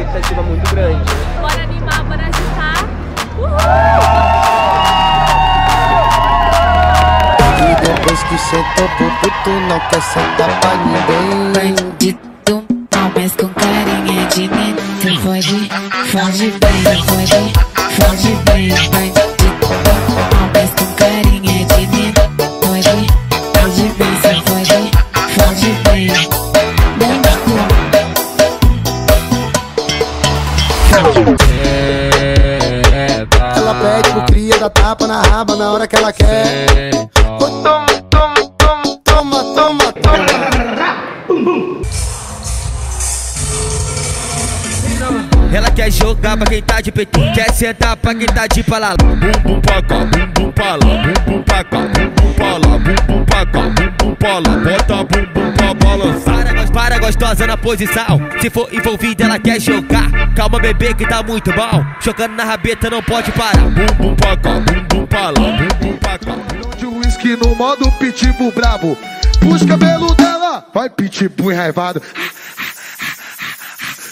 expectativa muito grande. Bora animar, bora agitar. Uhul! E depois que sentou pro tu não quer sentar pra ninguém. Bandido, não, mas com carinha de neném. Foge, foge bem, foge, foge bem. Bandido, não, mas com carinha de neném. Foge, foge bem, se foge, foge bem. Ela pede pro cria da tapa na raba na hora que ela quer. Oh, toma, toma, toma, toma, toma, toma. Ela quer jogar pra quem tá de peito, quer sentar pra quem tá de palala. Bumbum pra cá, bumbum pra lá, bumbum pra cá, bumbum pra lá, bumbum pra cá, bumbum pra lá. Bota bumbum pra balançar. Para gostosa na posição, se for envolvida ela quer jogar. Calma bebê que tá muito bom, jogando na rabeta não pode parar. Bumbum pra cá, bumbum pra lá, bumbum pra cá. De uísque no modo pitbull brabo, puxa cabelo dela, vai pitbull enraivado,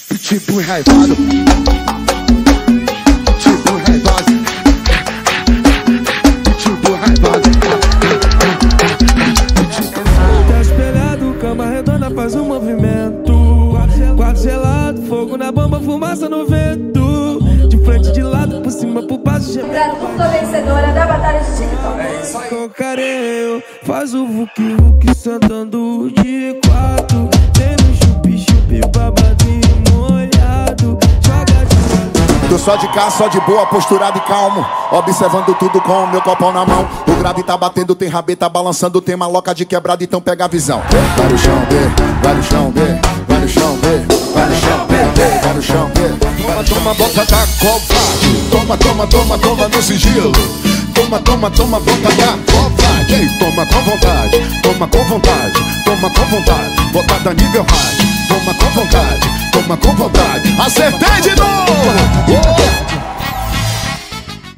pitbull enraivado, pitbull enraivado, pitbull enraivado. Tá espelhado, cama redonda faz um movimento. Quarto gelado, fogo na bomba, fumaça no vento. De frente, de lado, por cima, por baixo. Traduto vencedora da batalha de TikTok. É isso aí. Cocareu, faz o vuki vuki sentando de quatro. Tem um chupi chupi babado e molhado. Joga de... Tô só de cá, só de boa, posturado e calmo, observando tudo com o meu copão na mão. O grave tá batendo, tem rabeta balançando, tem maloca de quebrada, então pega a visão. Vai no chão, vê, vai no chão, vê. Vai no chão, vê, vai no chão, vê, vai no chão, vê. Toma, toma, bota da covarde. Toma, toma, toma, toma no sigilo. Toma, toma, toma, bota da covarde. Ei, toma com vontade, toma com vontade, toma com vontade. Bota da nível hard. Toma com vontade, toma com vontade. Acertei de novo!